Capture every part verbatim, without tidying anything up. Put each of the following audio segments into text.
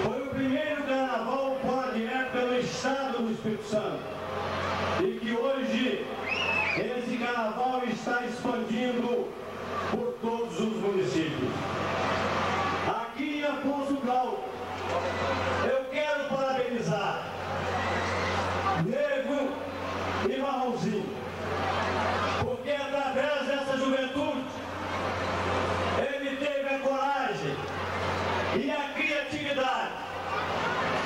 Foi o primeiro carnaval Espírito Santo. E que hoje esse carnaval está expandindo por todos os municípios. Aqui em Afonso Cláudio, eu quero parabenizar Nego e Marronzinho, porque através dessa juventude ele teve a coragem e a criatividade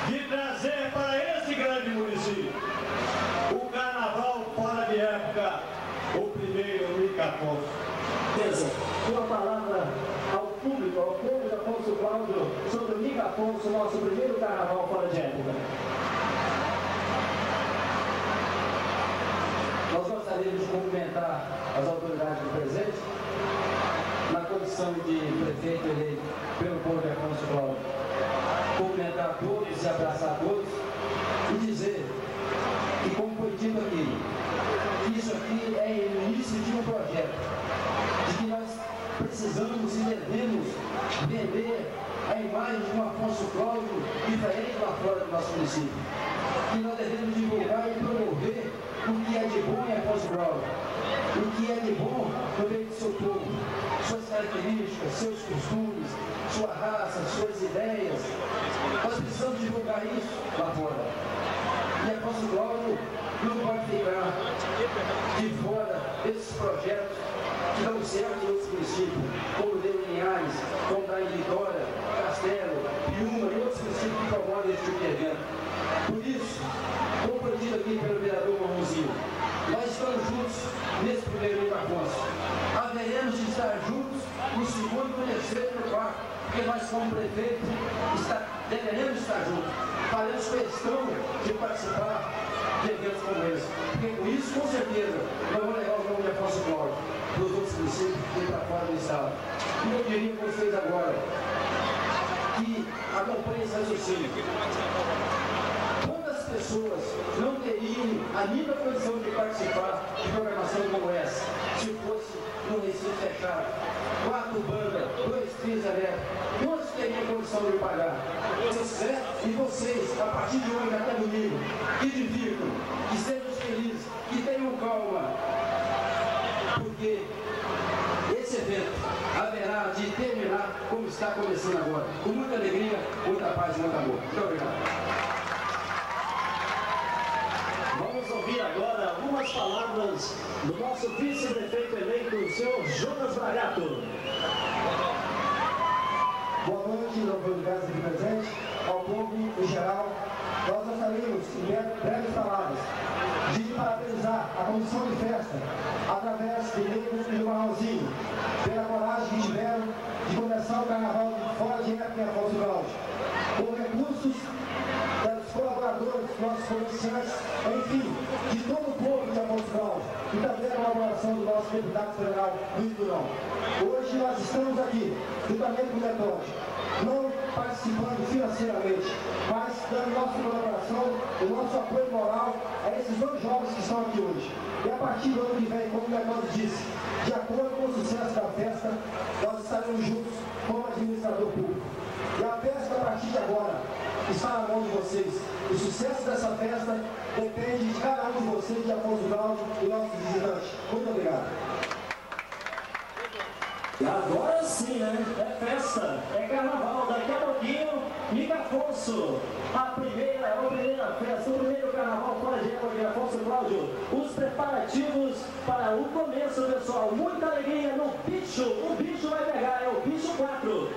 de trazer para esse grande município o carnaval fora de época, o primeiro MICAFONSO. Sua palavra ao público, ao povo de Afonso Cláudio, sobre o MICAFONSO, nosso primeiro carnaval fora de época. Nós gostaríamos de cumprimentar as autoridades presentes na condição de prefeito eleito pelo povo de Afonso Cláudio. Cumprimentar todos, abraçar todos e dizer que, como foi dito aqui, que isso aqui é o início de um projeto. Precisamos e devemos vender a imagem de um Afonso Cláudio diferente lá fora do nosso município. E nós devemos divulgar e promover o que é de bom em Afonso Cláudio, o que é de bom no meio do seu povo, suas características, seus costumes, sua raça, suas ideias. Nós precisamos divulgar isso lá fora. E Afonso Cláudio não pode ficar de fora desses projetos que dão certo em outros municípios, como Luiz Leão, como da Vitória, Castelo, Piúma e outros municípios que promovem esse tipo de evento. Por isso, compreendido aqui pelo vereador Marronzinho, nós estamos juntos nesse primeiro MICAFONSO. Haveremos de estar juntos no segundo, no terceiro e no quarto, porque nós, como prefeito, está, deveremos estar juntos. Faremos questão de participar de eventos como esse, porque com isso, com certeza, nós vamos levar o nome de Afonso Cláudio dos outros municípios que vêm para fora do estado. E eu diria com vocês agora que acompanhem esse raciocínio. Quantas pessoas não teriam a mínima condição de participar de programação como essa, se fosse num recinto fechado? Quatro bandas, dois trios elétricos. Quantos teriam condição de pagar? E vocês, a partir de hoje até domingo, que divirtam, que sejam felizes, que tenham calma. Porque esse evento haverá de terminar como está começando agora, com muita alegria, muita paz e muito amor. Muito obrigado. Vamos ouvir agora algumas palavras do nosso vice-prefeito eleito, o senhor Jonas. Boa noite, nobre casa aqui presente, ao povo em geral. Nós gostaríamos, em breves palavras, de parabenizar a comissão de festa, através de Negros e do Marronzinho, pela coragem que tiveram de começar o carnaval fora de época em Afonso Cláudio, com recursos dos colaboradores, nossos comerciantes, enfim, de todo o povo de Afonso Cláudio, e também a colaboração do nosso deputado federal, Luiz Durão. Hoje nós estamos aqui, juntamente com o Getúlio, não participando financeiramente, mas dando nossa colaboração, o nosso apoio moral a esses dois jovens que estão aqui hoje. E a partir do ano que vem, como o Afonso disse, de acordo com o sucesso da festa, nós estaremos juntos como administrador público. E a festa, a partir de agora, está na mão de vocês. O sucesso dessa festa depende de cada um de vocês, de Afonso Cláudio e nossos visitantes. Muito obrigado. Agora sim, né? É festa, é carnaval, daqui a pouquinho, MICAFONSO, a primeira, a primeira festa, o primeiro carnaval fora de época de Afonso Cláudio, os preparativos para o começo, pessoal, muita alegria no bicho, o bicho vai pegar, é o bicho quatro.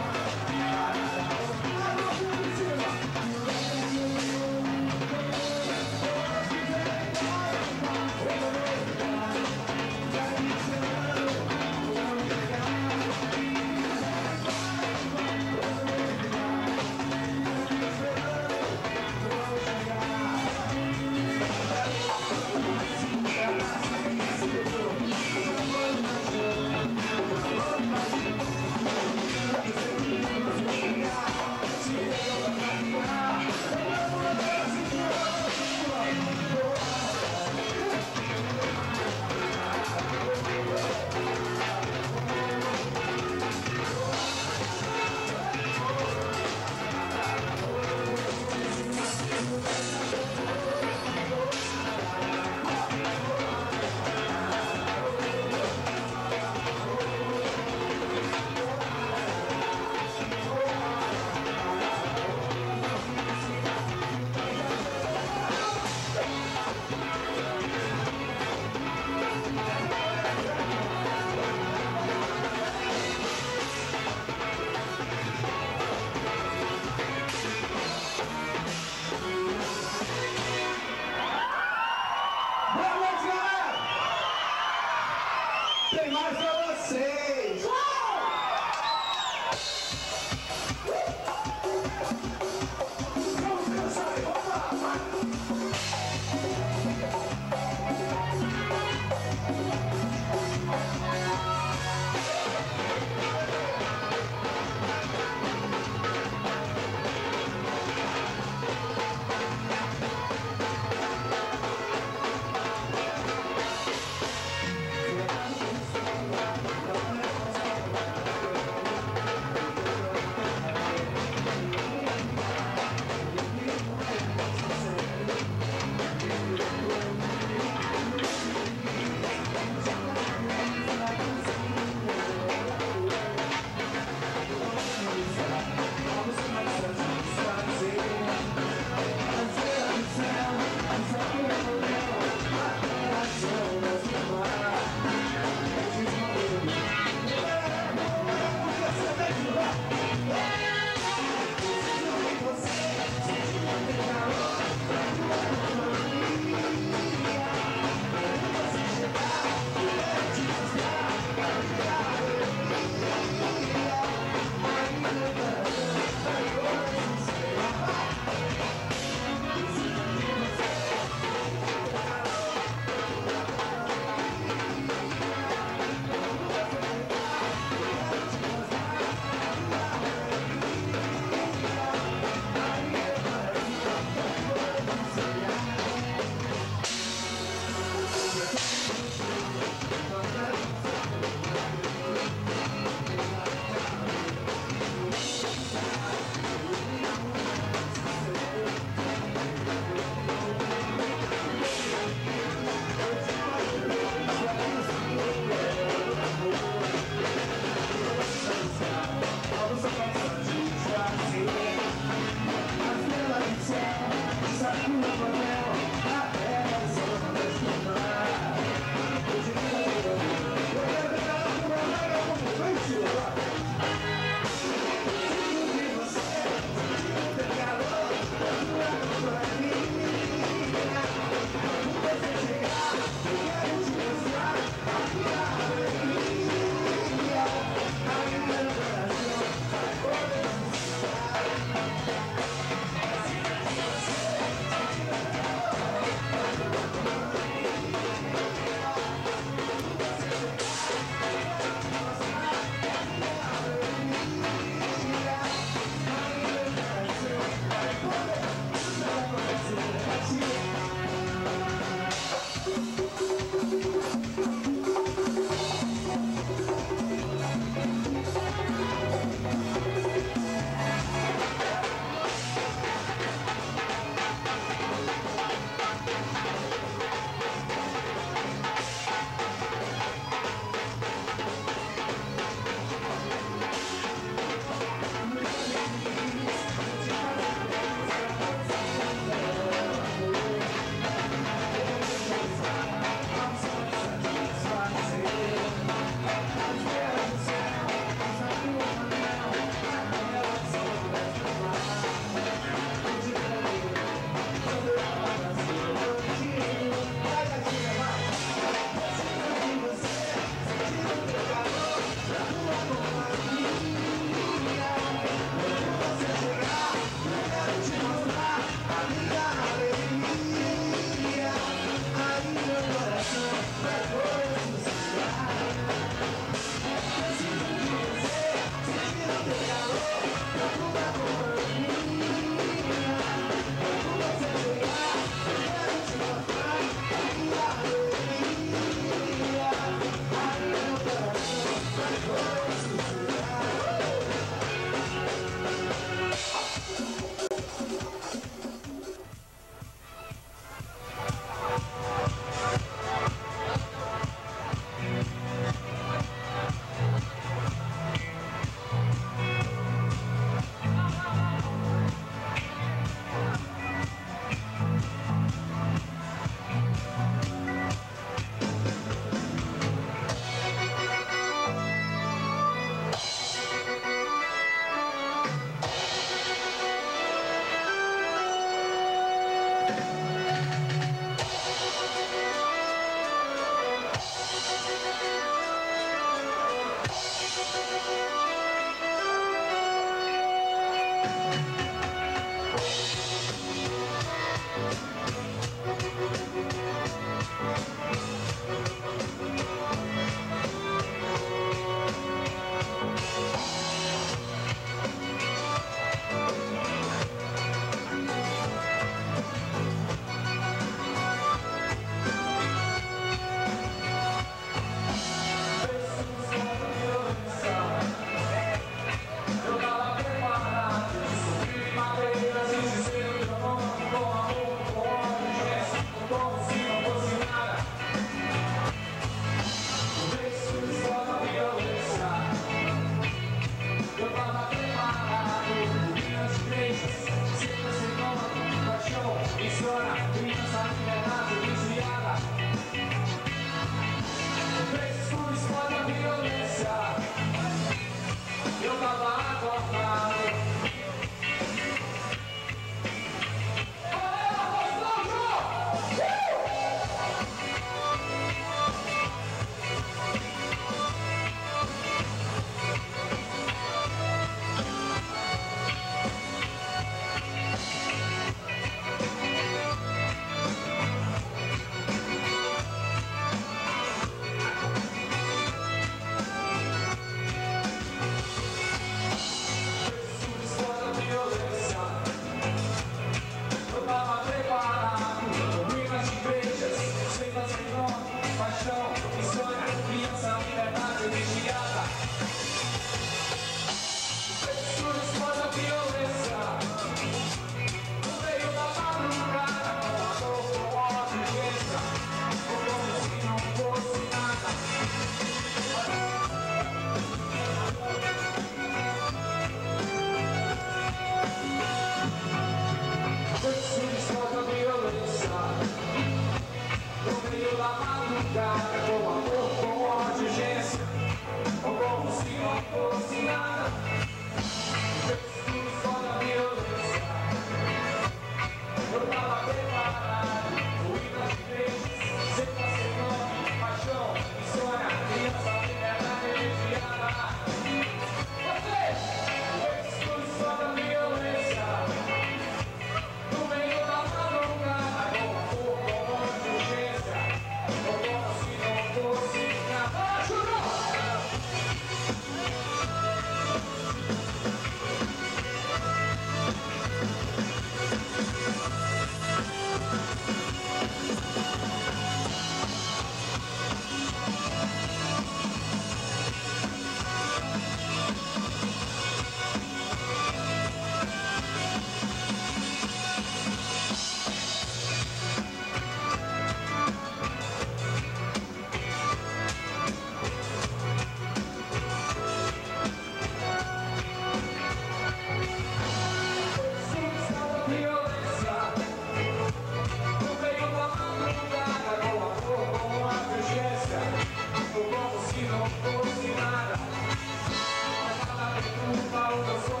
Você veio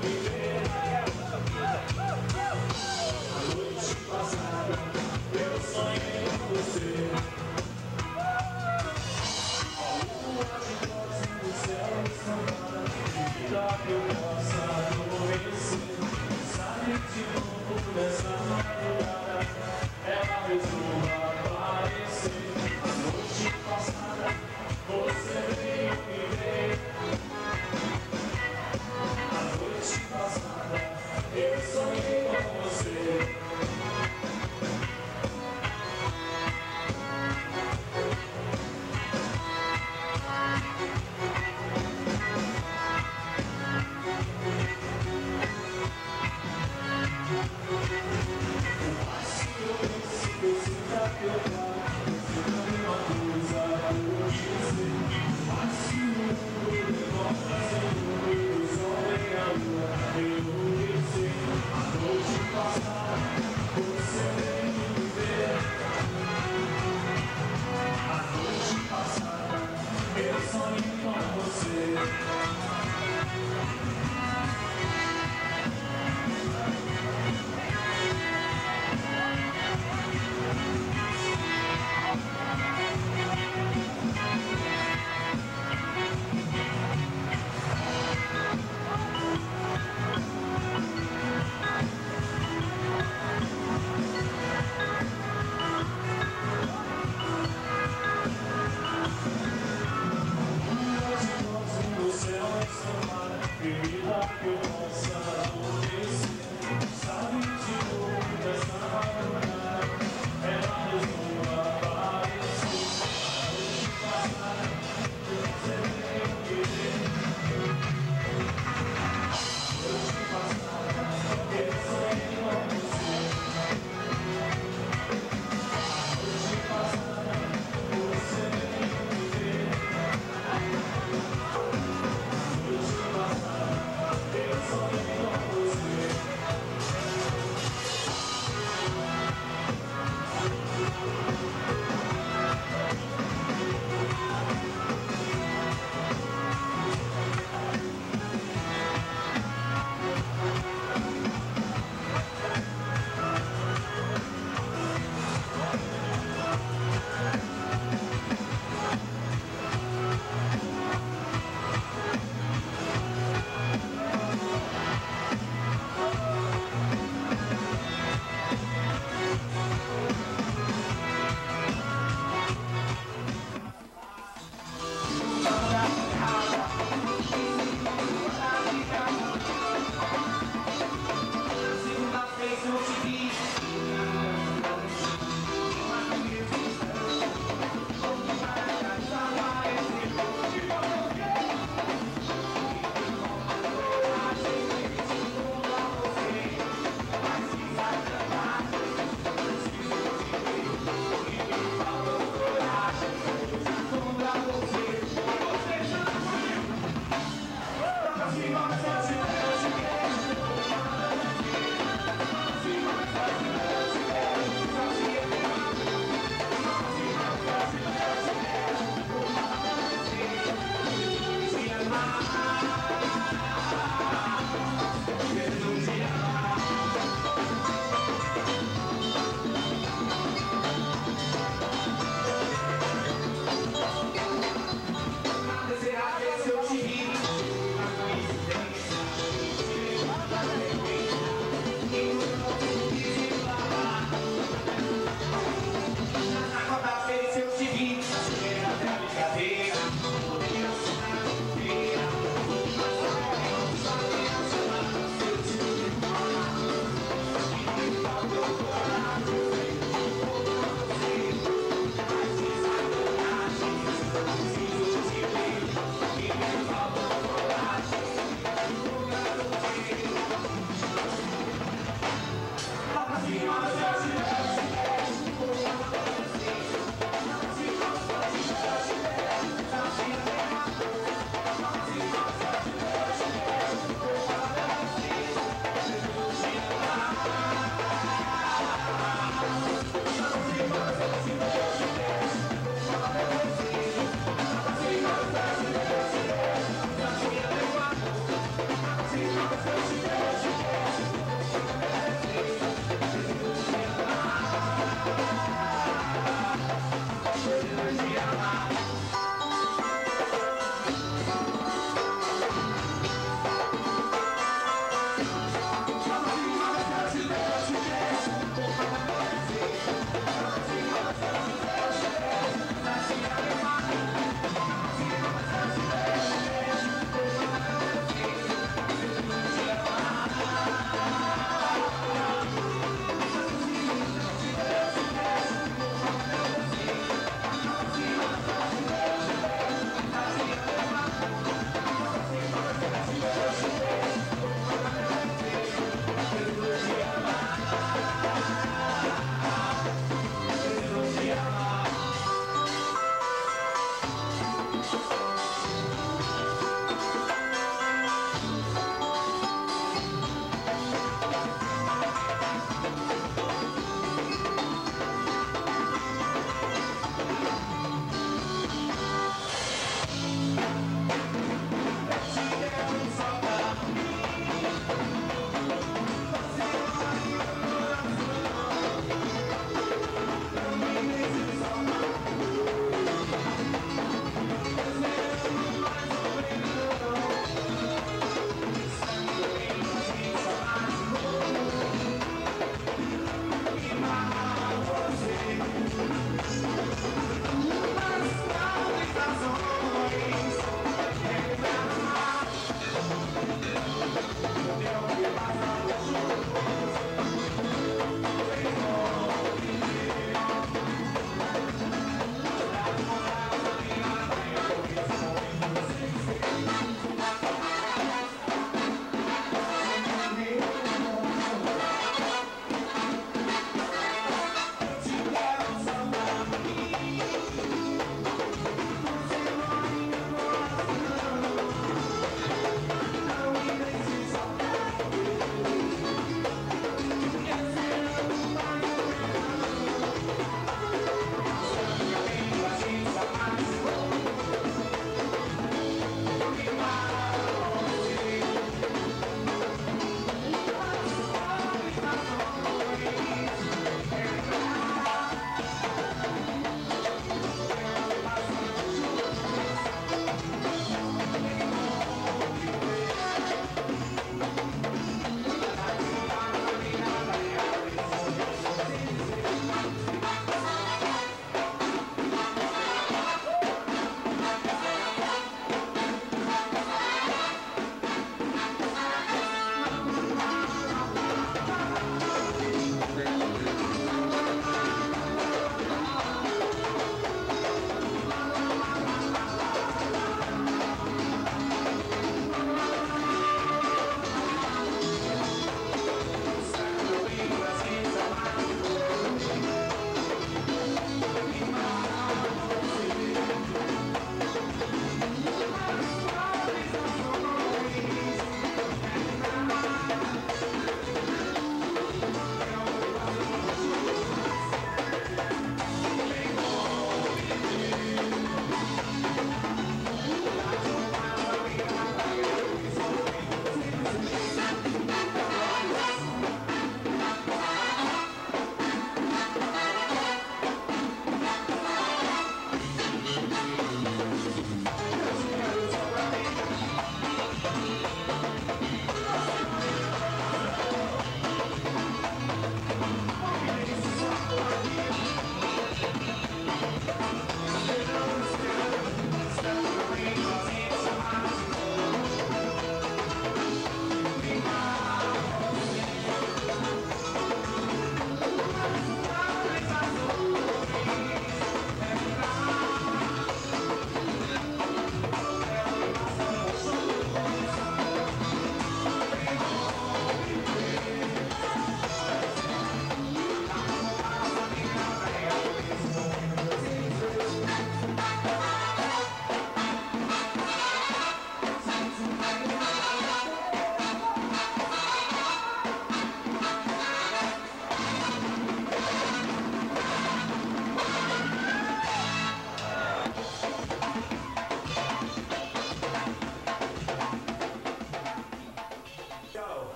me ver. A noite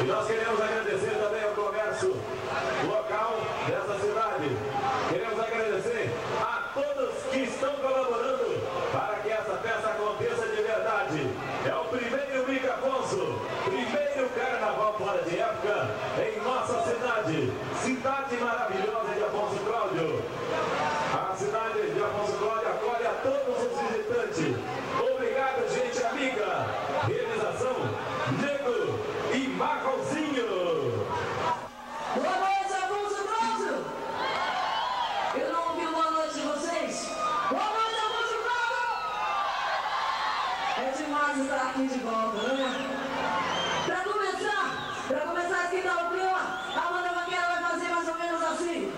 E nós queremos agradecer também ao comércio local dessa cidade. Queremos agradecer a todos que estão colaborando para que essa peça aconteça de verdade. É o primeiro MICAFONSO, primeiro carnaval fora de época em nossa cidade. Cidade maravilhosa de Afonso Cláudio. A cidade de Afonso Cláudio acolhe a todos os visitantes. Obrigado, gente amiga. Realização Janete e Marronzinho. Boa noite, Afonso Cláudio. Eu não ouvi boa noite de vocês. Boa noite, Afonso Cláudio. É demais estar aqui de volta, né? Pra começar, pra começar a esquentar o clima, a Amanda Mangueira vai fazer mais ou menos assim.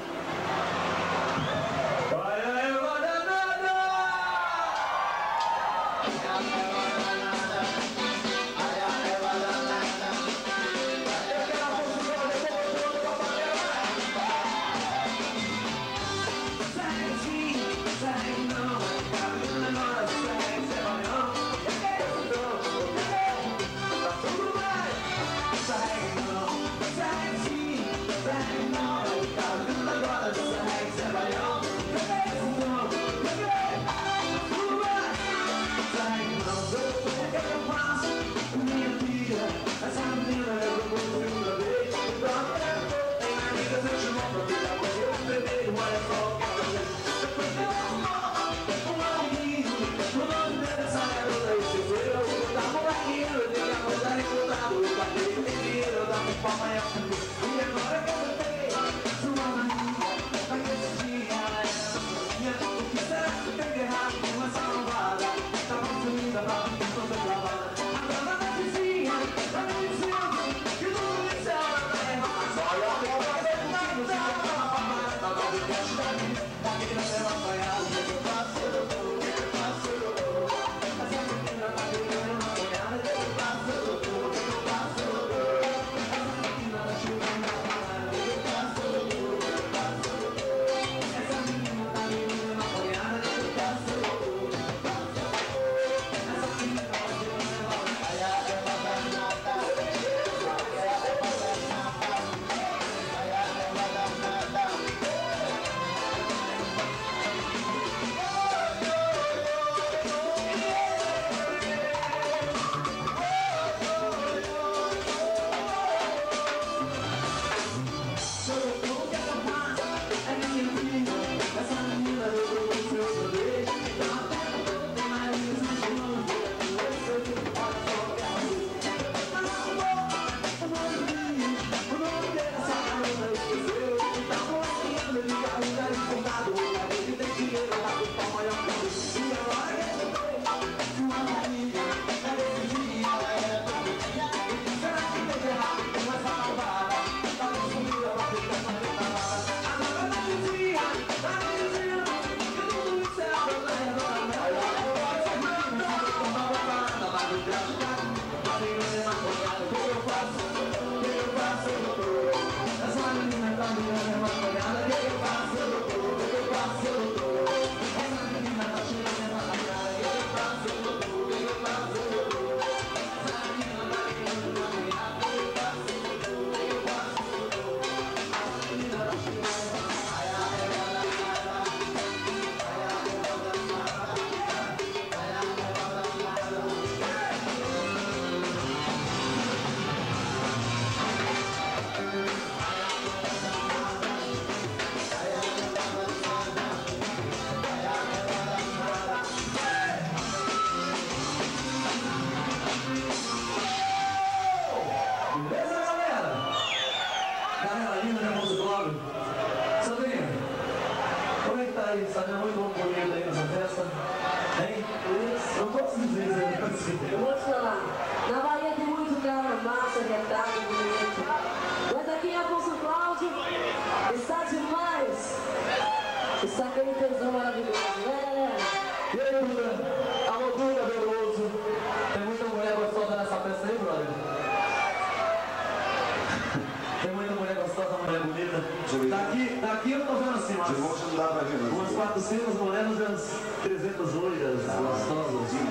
Daqui, daqui eu tô vendo assim, mas... De longe não dá pra ver, mas... Umas quatrocentas morenas e umas trezentas loiras, ah, gostosas. Sim.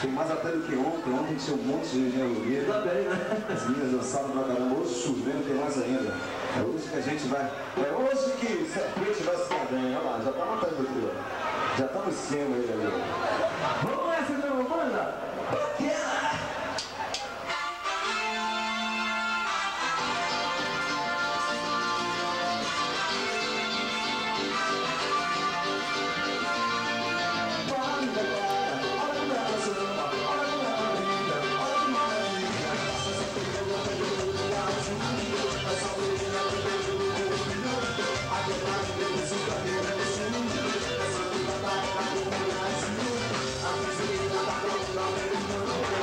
Tem mais até do que ontem, ontem tinha um monte de engenharia. Também, né? As meninas dançaram pra caramba, hoje chovendo tem mais ainda. É hoje que a gente vai... É hoje que o Serpente vai se dar bem, olha lá, já tá matando o trio. Já tá no esquema aí, galera. Vamos nessa, então, banda? Baqueira! Thank you.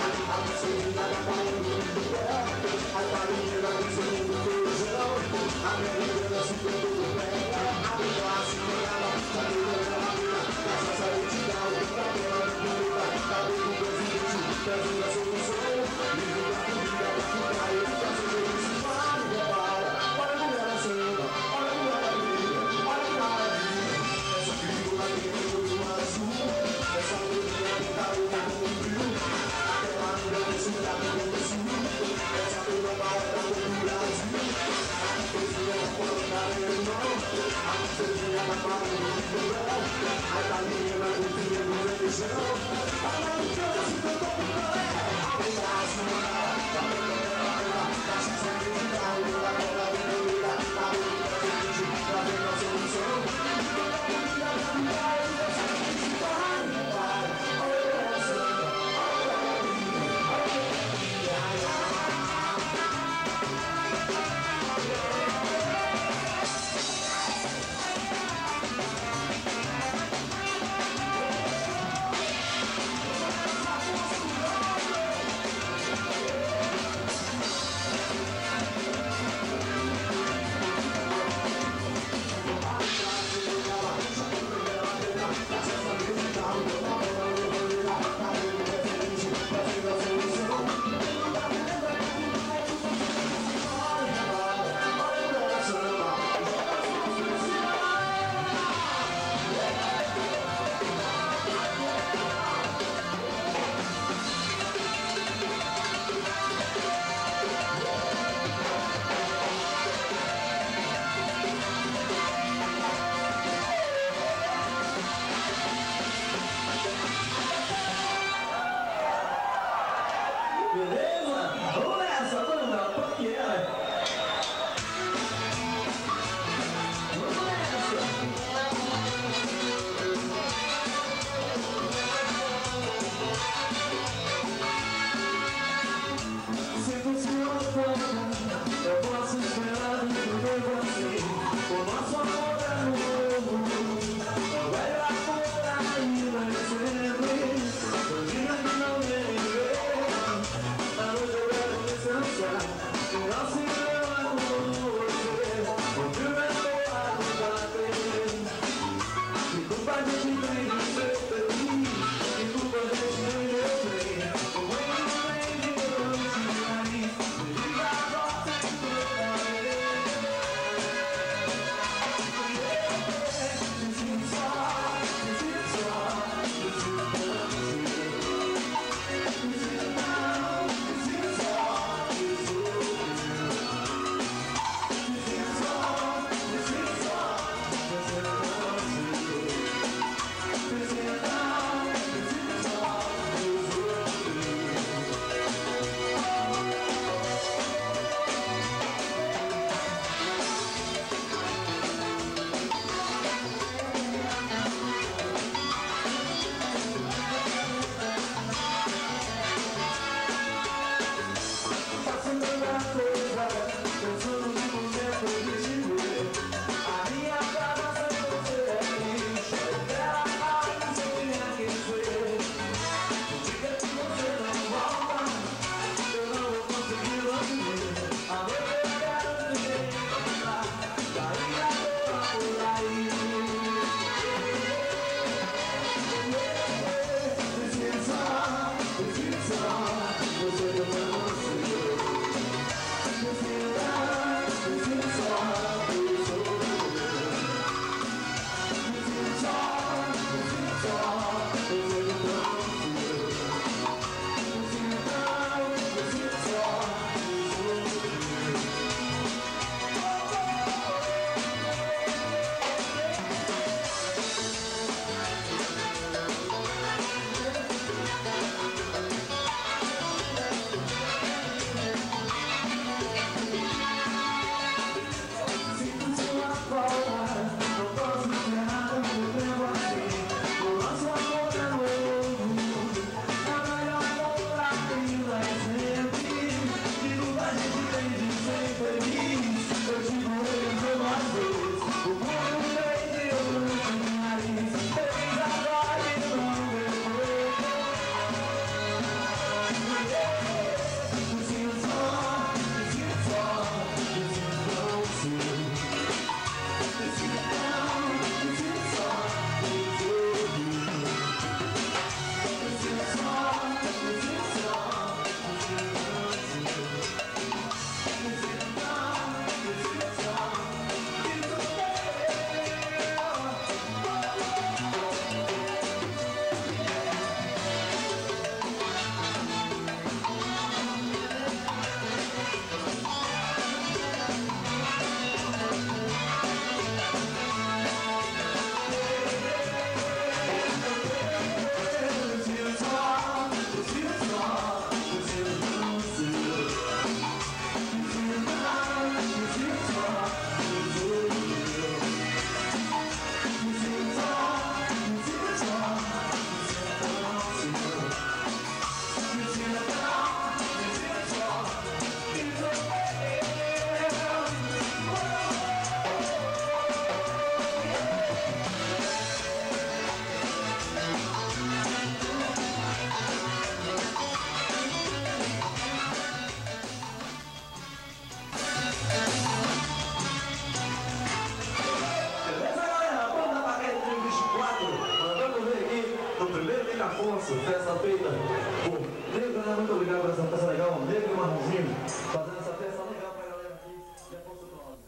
Micafónso, festa feita por Negro, né? Muito obrigado por essa festa legal, Negro e Marronzinho, fazendo essa festa legal pra galera aqui de Afonso Cláudio.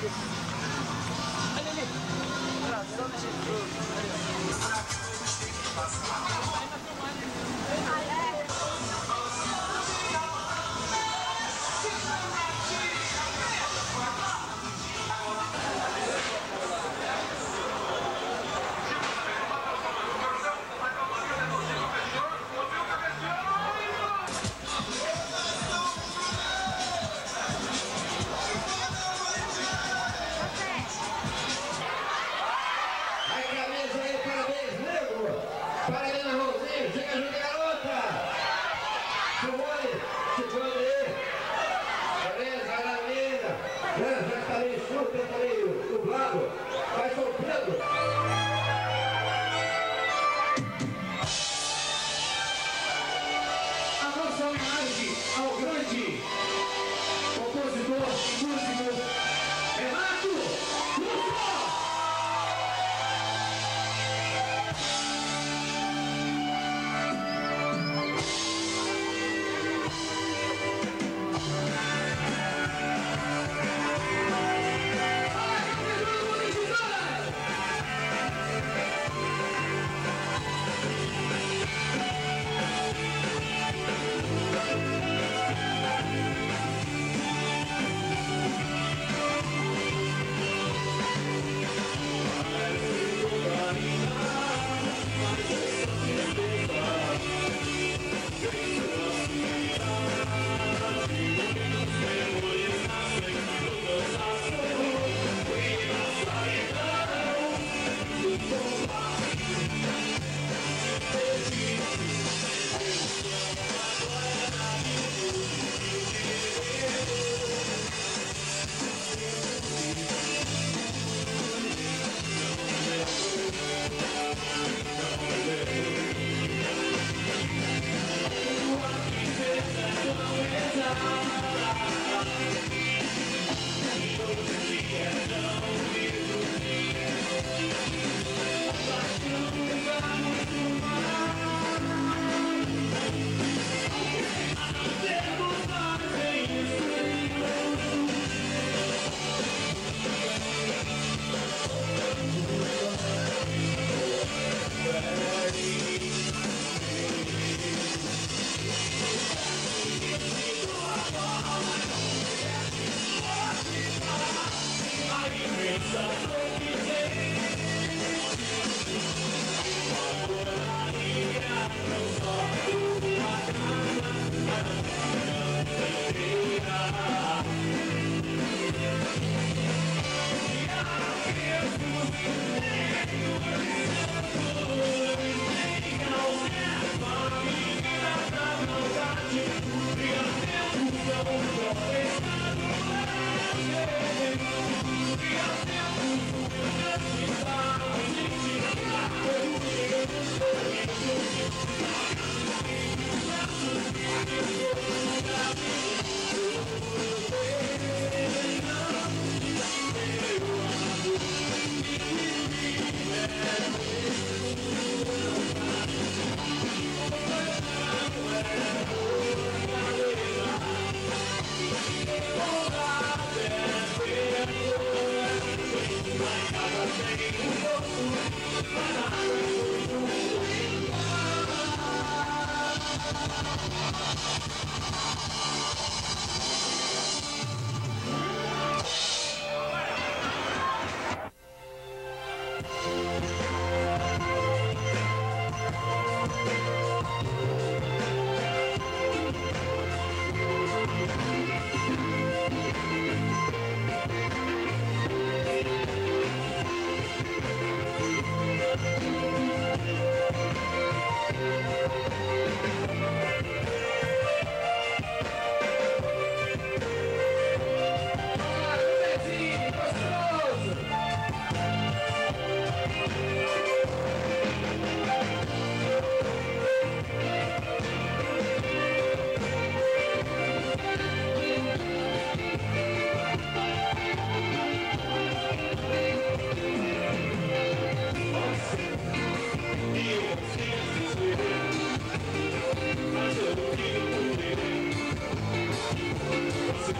We'll be right back. Você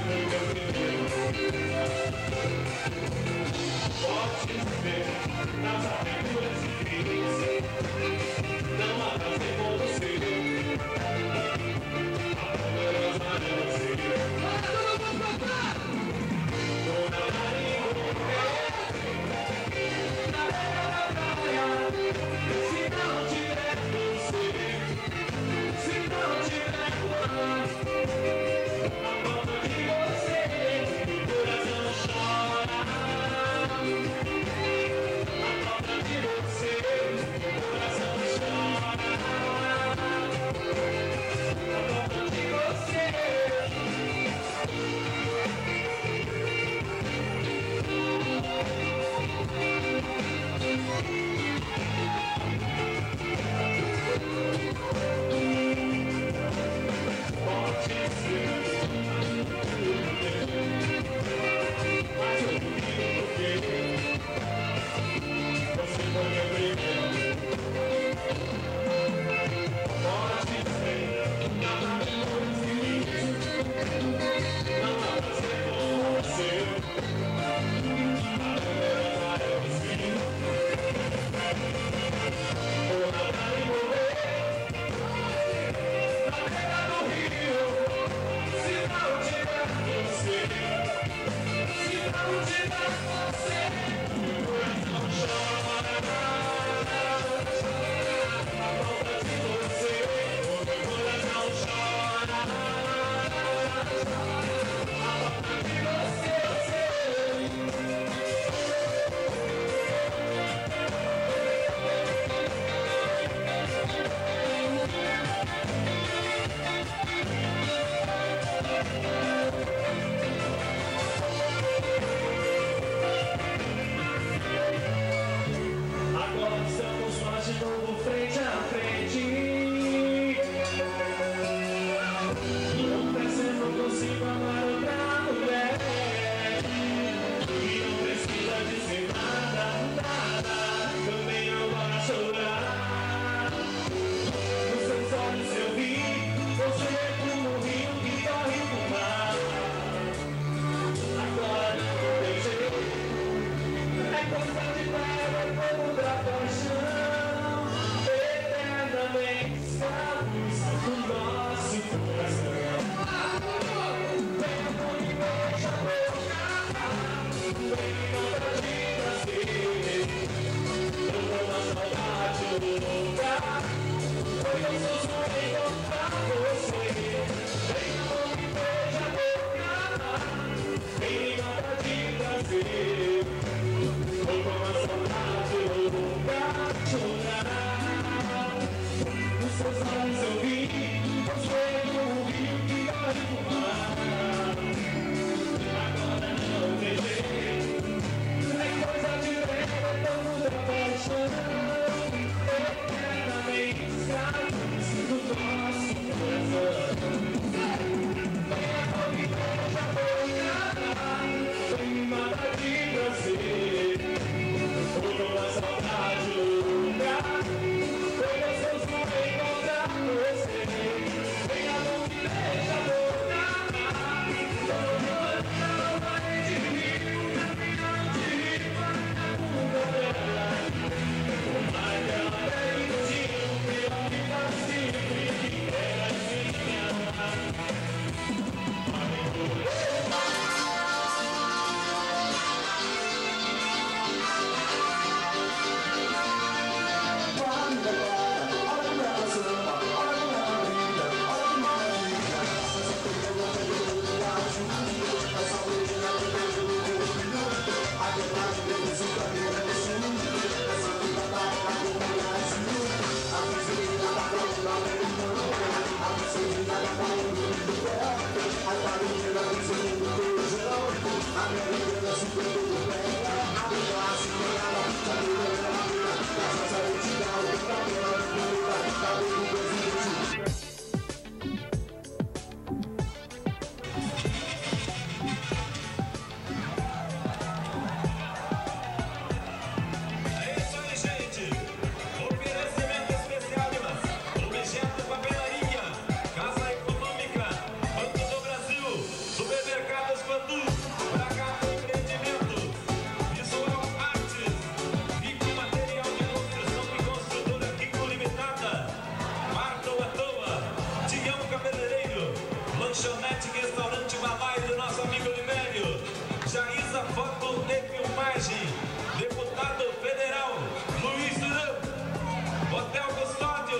Janete, restaurante Balaio do nosso amigo Oliveira. Jaísa, foto e filmagem. Deputado federal Luiz Durão. Hotel Custódio.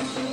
Thank you.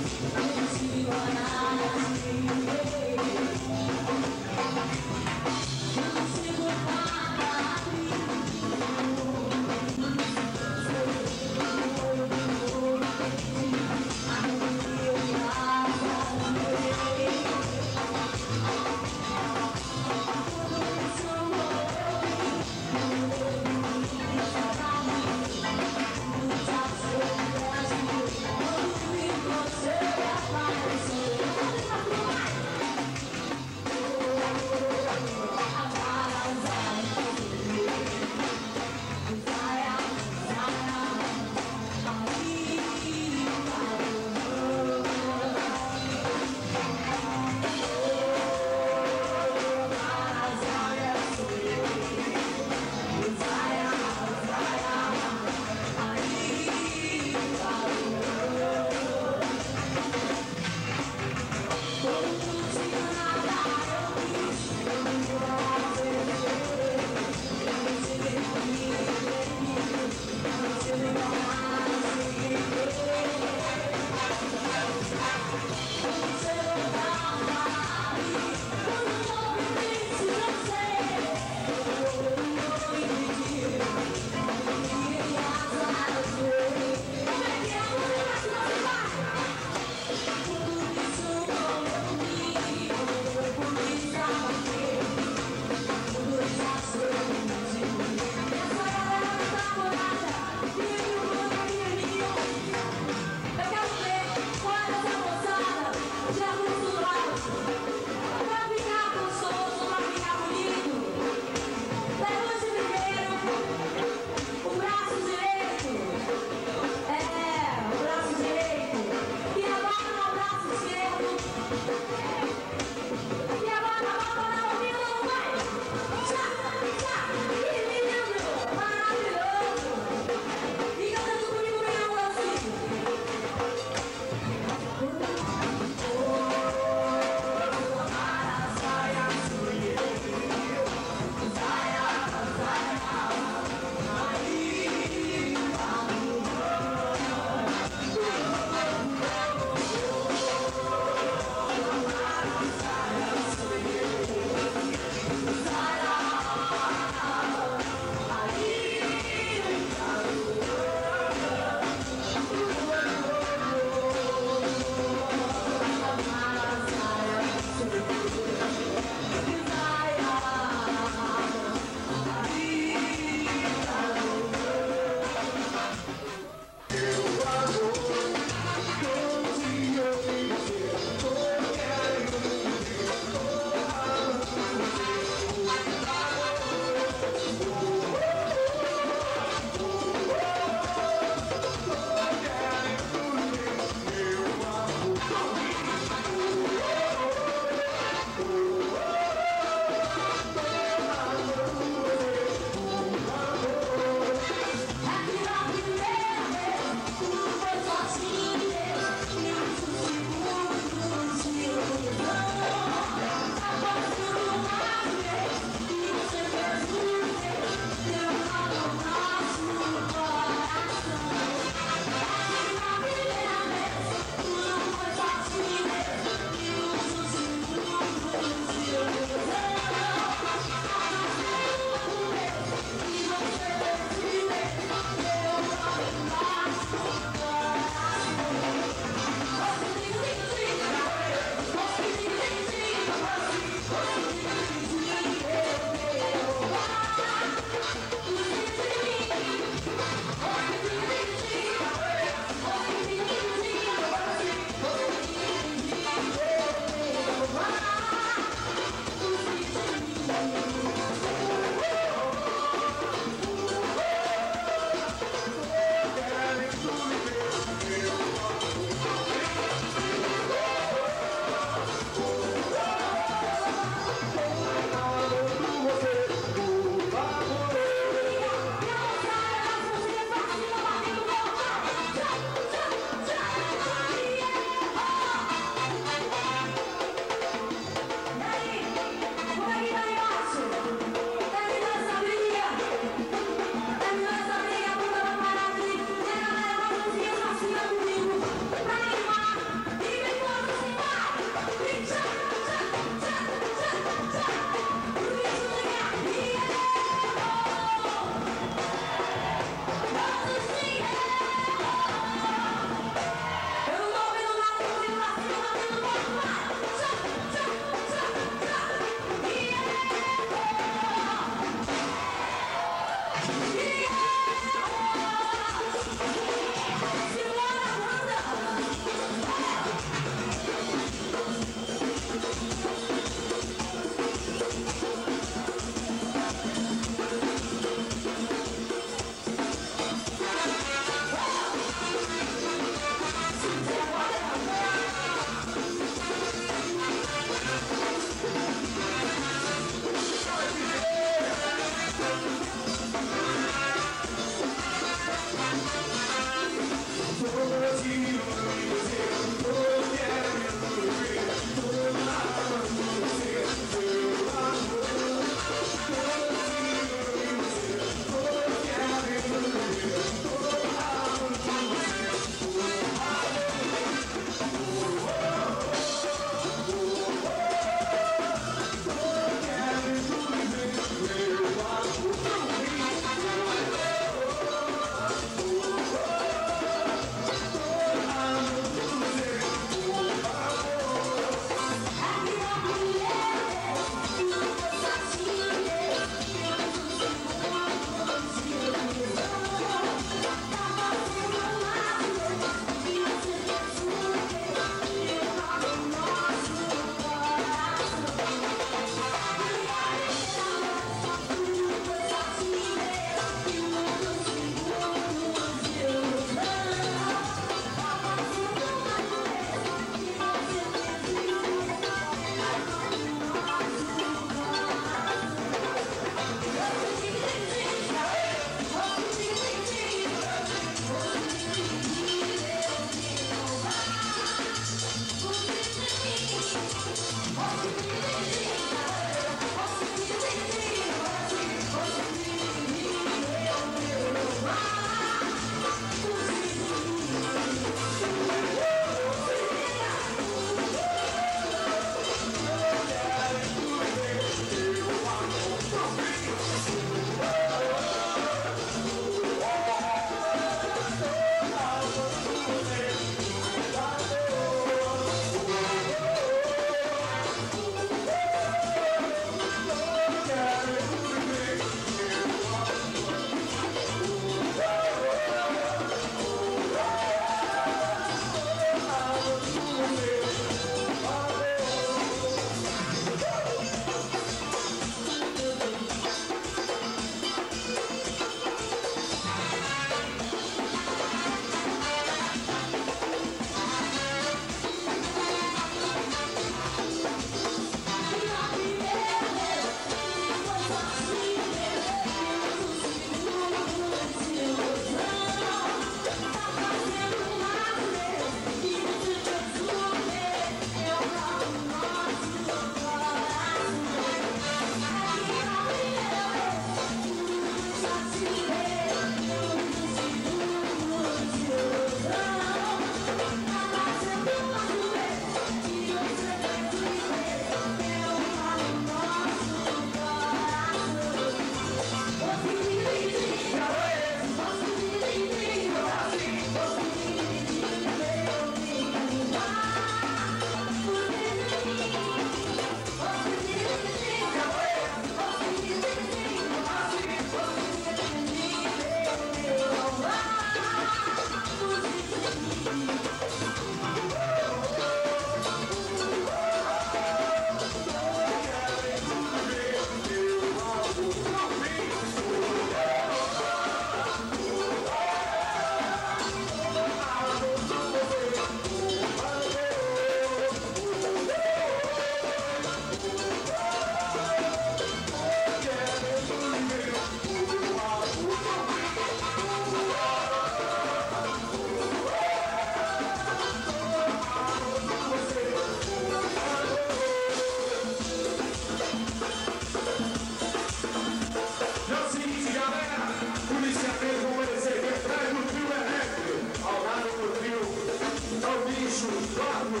Por isso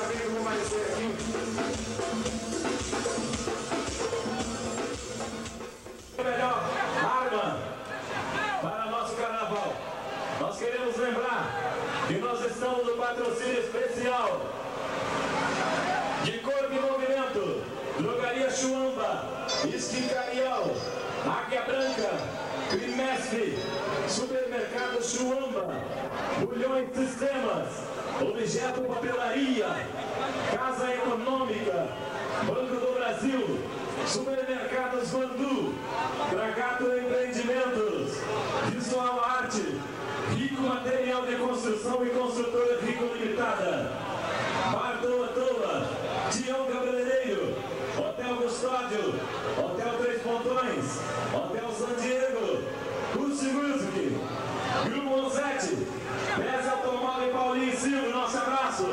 que eu vou aparecer aqui. A melhor arma para o nosso carnaval. Nós queremos lembrar que nós estamos no patrocínio especial de Corpo e Movimento, Drogaria Chuamba, Esquicaiol, Águia Branca, Trimestre, Supermercado Chuamba, Bulhões Sistemas, Objeto Papelaria, Casa Econômica, Banco do Brasil, Supermercados Vandu, Dragato Empreendimentos, Visual Arte, Rico Material de Construção e Construtora Rico Limitada, Bardo Atola, Tião Cabeleireiro, Hotel Custódio, Hotel Três Pontões, Hotel San Diego, Curso Music, Grupo sete, Pesa Automóvel Paulinho Silva, nosso abraço,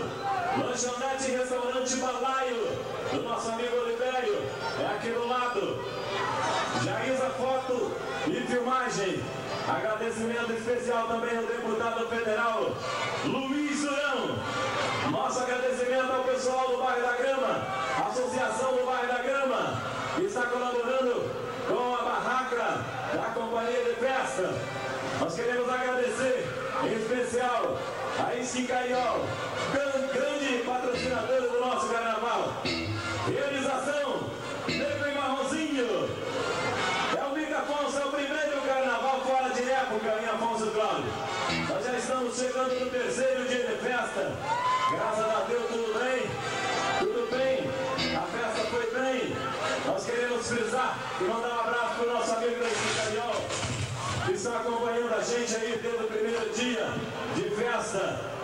Lanchonete e Restaurante Balaio, do nosso amigo Oliveira, é aqui do lado, Jaísa Foto e Filmagem, agradecimento especial também ao deputado federal, Luiz Leão. Nosso agradecimento ao pessoal do Bairro da Grama, Associação do Bairro da Grama, que está colaborando com a barraca da Companhia de Festa. Nós queremos agradecer, em especial, a Esquicaiol, grande patrocinadora do nosso carnaval. Realização, Negro e Marronzinho. É o MICAFONSO, é o primeiro carnaval fora de época em Afonso Cláudio. Nós já estamos chegando no terceiro dia de festa. Graças a Deus, tudo bem? Tudo bem? A festa foi bem? Nós queremos frisar e mandar um abraço para o nosso amigo da Esquicaiol, que está acompanhando a gente aí desde o primeiro dia de festa.